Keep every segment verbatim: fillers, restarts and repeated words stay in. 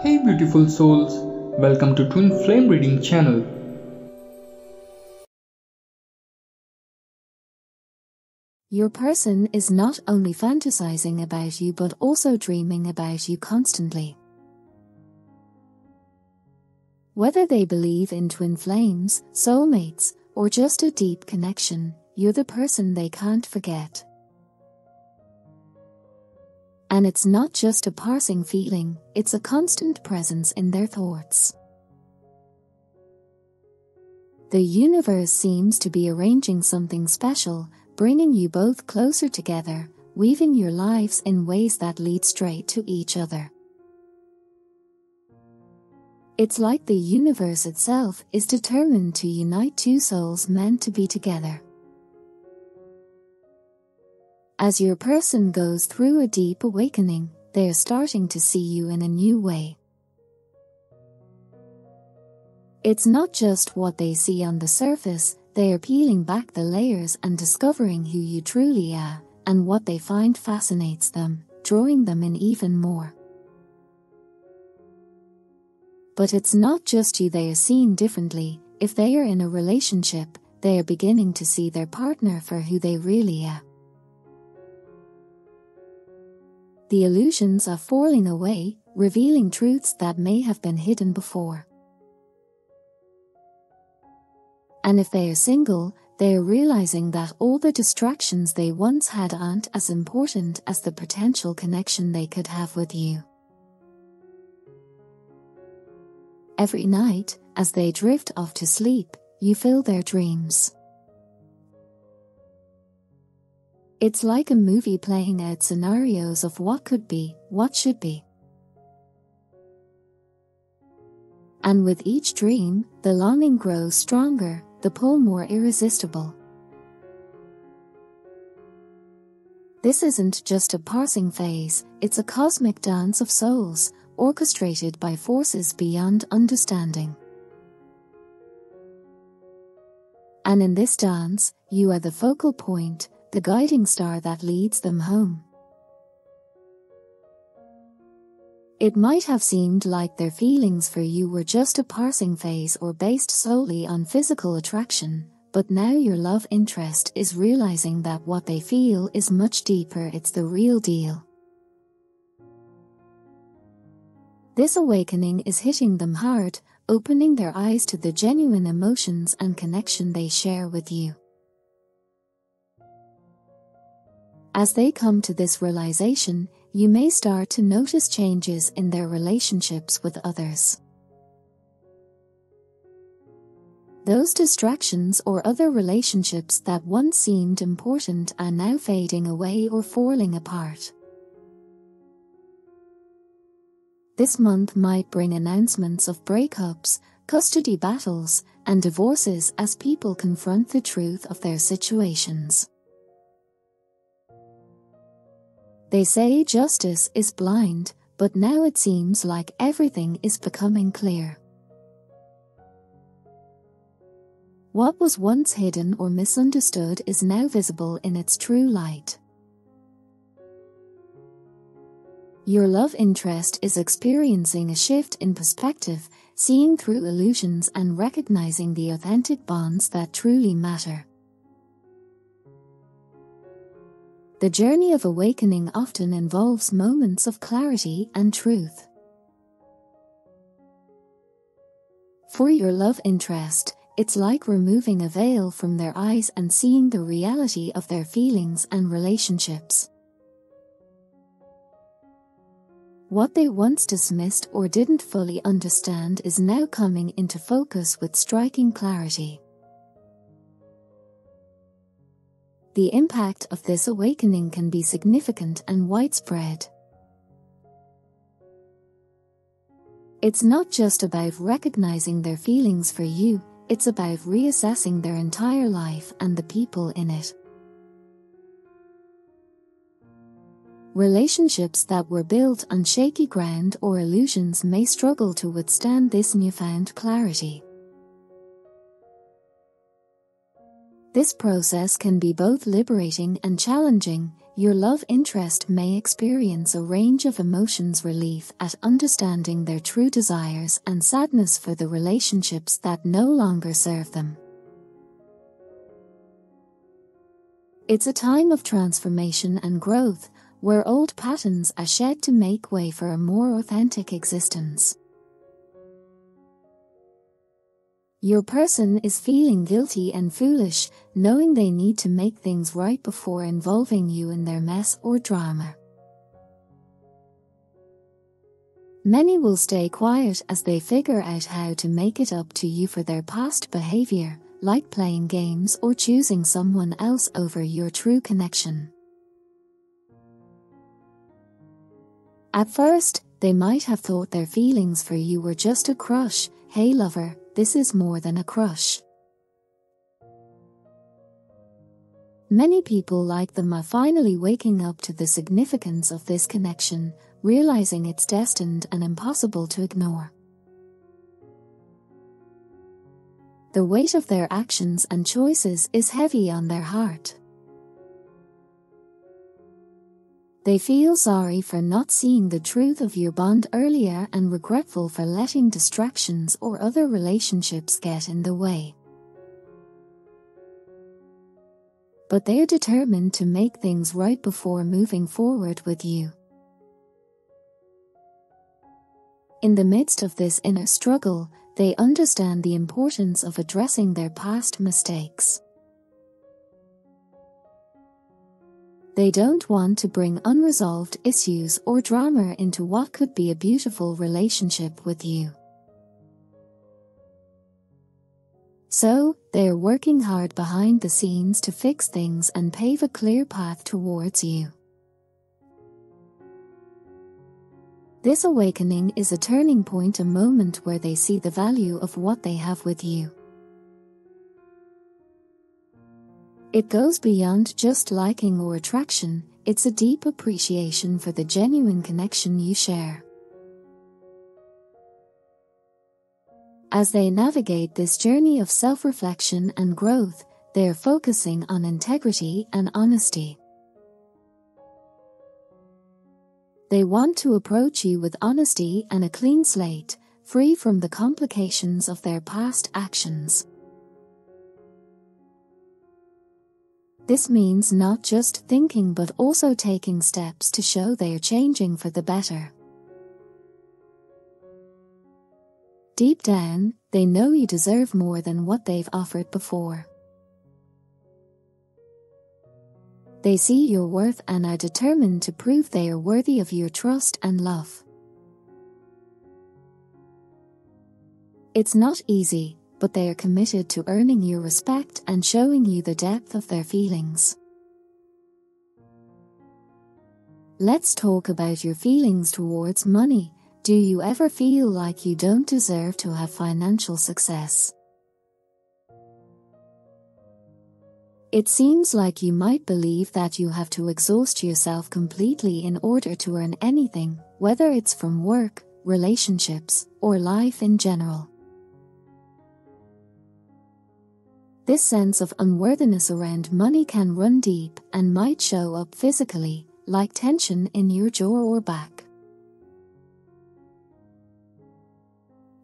Hey beautiful souls, welcome to Twin Flame Reading channel. Your person is not only fantasizing about you but also dreaming about you constantly. Whether they believe in twin flames, soulmates, or just a deep connection, you're the person they can't forget. And it's not just a passing feeling, it's a constant presence in their thoughts. The universe seems to be arranging something special, bringing you both closer together, weaving your lives in ways that lead straight to each other. It's like the universe itself is determined to unite two souls meant to be together. As your person goes through a deep awakening, they are starting to see you in a new way. It's not just what they see on the surface, they are peeling back the layers and discovering who you truly are, and what they find fascinates them, drawing them in even more. But it's not just you they are seeing differently. If they are in a relationship, they are beginning to see their partner for who they really are. The illusions are falling away, revealing truths that may have been hidden before. And if they are single, they are realizing that all the distractions they once had aren't as important as the potential connection they could have with you. Every night, as they drift off to sleep, you fill their dreams. It's like a movie playing out scenarios of what could be, what should be. And with each dream, the longing grows stronger, the pull more irresistible. This isn't just a passing phase, it's a cosmic dance of souls, orchestrated by forces beyond understanding. And in this dance, you are the focal point, the guiding star that leads them home. It might have seemed like their feelings for you were just a passing phase or based solely on physical attraction, but now your love interest is realizing that what they feel is much deeper, it's the real deal. This awakening is hitting them hard, opening their eyes to the genuine emotions and connection they share with you. As they come to this realization, you may start to notice changes in their relationships with others. Those distractions or other relationships that once seemed important are now fading away or falling apart. This month might bring announcements of breakups, custody battles, and divorces as people confront the truth of their situations. They say justice is blind, but now it seems like everything is becoming clear. What was once hidden or misunderstood is now visible in its true light. Your love interest is experiencing a shift in perspective, seeing through illusions and recognizing the authentic bonds that truly matter. The journey of awakening often involves moments of clarity and truth. For your love interest, it's like removing a veil from their eyes and seeing the reality of their feelings and relationships. What they once dismissed or didn't fully understand is now coming into focus with striking clarity. The impact of this awakening can be significant and widespread. It's not just about recognizing their feelings for you, it's about reassessing their entire life and the people in it. Relationships that were built on shaky ground or illusions may struggle to withstand this newfound clarity. This process can be both liberating and challenging. Your love interest may experience a range of emotions, relief at understanding their true desires and sadness for the relationships that no longer serve them. It's a time of transformation and growth, where old patterns are shed to make way for a more authentic existence. Your person is feeling guilty and foolish, knowing they need to make things right before involving you in their mess or drama. Many will stay quiet as they figure out how to make it up to you for their past behavior, like playing games or choosing someone else over your true connection. At first, they might have thought their feelings for you were just a crush. Hey lover, this is more than a crush. Many people like them are finally waking up to the significance of this connection, realizing it's destined and impossible to ignore. The weight of their actions and choices is heavy on their heart. They feel sorry for not seeing the truth of your bond earlier and regretful for letting distractions or other relationships get in the way. But they're determined to make things right before moving forward with you. In the midst of this inner struggle, they understand the importance of addressing their past mistakes. They don't want to bring unresolved issues or drama into what could be a beautiful relationship with you. So, they're working hard behind the scenes to fix things and pave a clear path towards you. This awakening is a turning point, a moment where they see the value of what they have with you. It goes beyond just liking or attraction, it's a deep appreciation for the genuine connection you share. As they navigate this journey of self-reflection and growth, they are focusing on integrity and honesty. They want to approach you with honesty and a clean slate, free from the complications of their past actions. This means not just thinking but also taking steps to show they are changing for the better. Deep down, they know you deserve more than what they've offered before. They see your worth and are determined to prove they are worthy of your trust and love. It's not easy, but they are committed to earning your respect and showing you the depth of their feelings. Let's talk about your feelings towards money. Do you ever feel like you don't deserve to have financial success? It seems like you might believe that you have to exhaust yourself completely in order to earn anything, whether it's from work, relationships, or life in general. This sense of unworthiness around money can run deep and might show up physically, like tension in your jaw or back.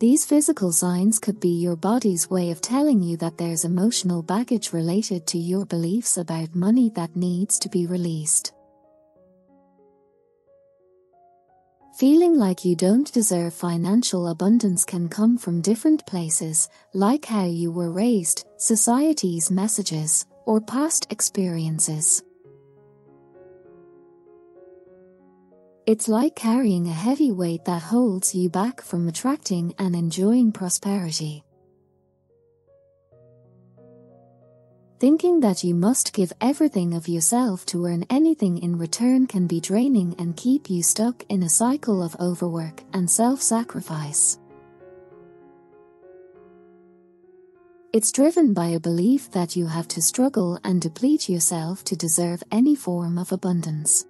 These physical signs could be your body's way of telling you that there's emotional baggage related to your beliefs about money that needs to be released. Feeling like you don't deserve financial abundance can come from different places, like how you were raised, society's messages, or past experiences. It's like carrying a heavy weight that holds you back from attracting and enjoying prosperity. Thinking that you must give everything of yourself to earn anything in return can be draining and keep you stuck in a cycle of overwork and self-sacrifice. It's driven by a belief that you have to struggle and deplete yourself to deserve any form of abundance.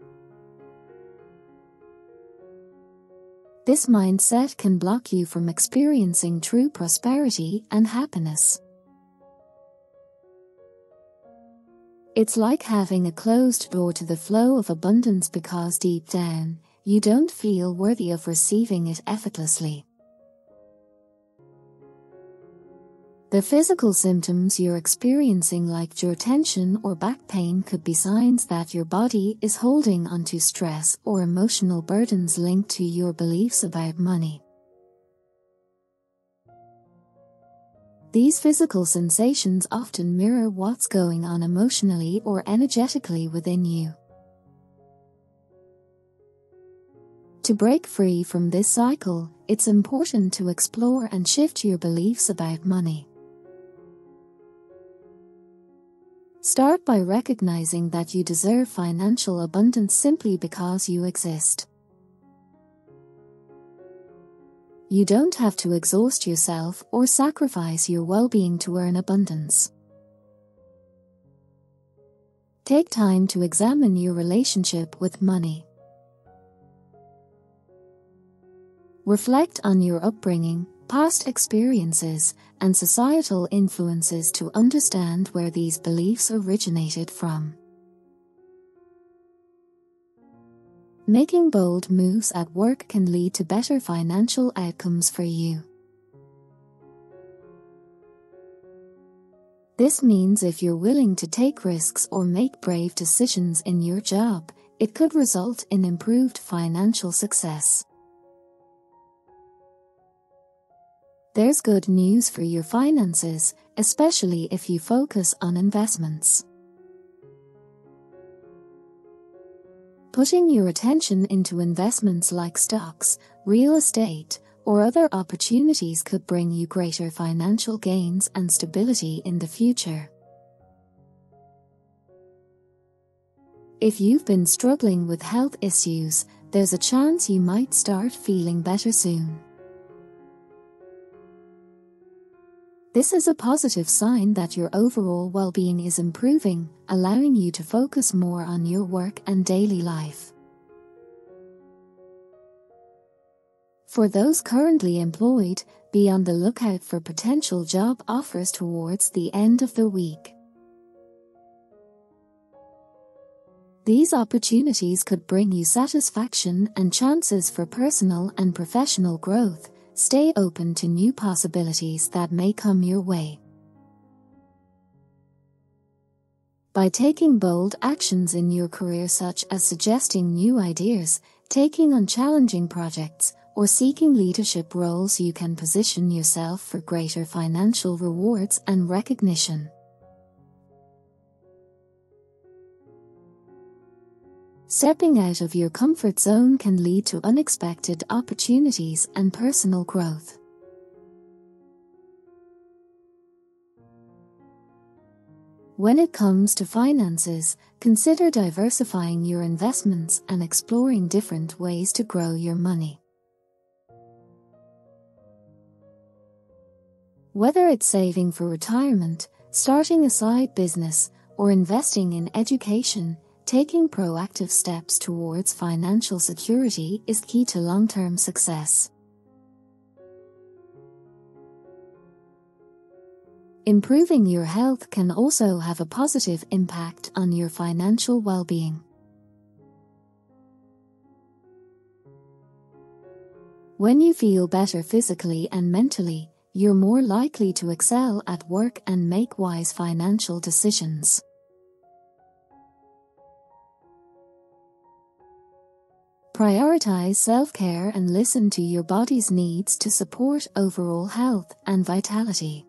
This mindset can block you from experiencing true prosperity and happiness. It's like having a closed door to the flow of abundance because deep down, you don't feel worthy of receiving it effortlessly. The physical symptoms you're experiencing, like your tension or back pain, could be signs that your body is holding onto stress or emotional burdens linked to your beliefs about money. These physical sensations often mirror what's going on emotionally or energetically within you. To break free from this cycle, it's important to explore and shift your beliefs about money. Start by recognizing that you deserve financial abundance simply because you exist. You don't have to exhaust yourself or sacrifice your well-being to earn abundance. Take time to examine your relationship with money. Reflect on your upbringing, past experiences, and societal influences to understand where these beliefs originated from. Making bold moves at work can lead to better financial outcomes for you. This means if you're willing to take risks or make brave decisions in your job, it could result in improved financial success. There's good news for your finances, especially if you focus on investments. Putting your attention into investments like stocks, real estate, or other opportunities could bring you greater financial gains and stability in the future. If you've been struggling with health issues, there's a chance you might start feeling better soon. This is a positive sign that your overall well-being is improving, allowing you to focus more on your work and daily life. For those currently employed, be on the lookout for potential job offers towards the end of the week. These opportunities could bring you satisfaction and chances for personal and professional growth. Stay open to new possibilities that may come your way. By taking bold actions in your career, such as suggesting new ideas, taking on challenging projects, or seeking leadership roles, you can position yourself for greater financial rewards and recognition. Stepping out of your comfort zone can lead to unexpected opportunities and personal growth. When it comes to finances, consider diversifying your investments and exploring different ways to grow your money. Whether it's saving for retirement, starting a side business, or investing in education, taking proactive steps towards financial security is key to long-term success. Improving your health can also have a positive impact on your financial well-being. When you feel better physically and mentally, you're more likely to excel at work and make wise financial decisions. Prioritize self-care and listen to your body's needs to support overall health and vitality.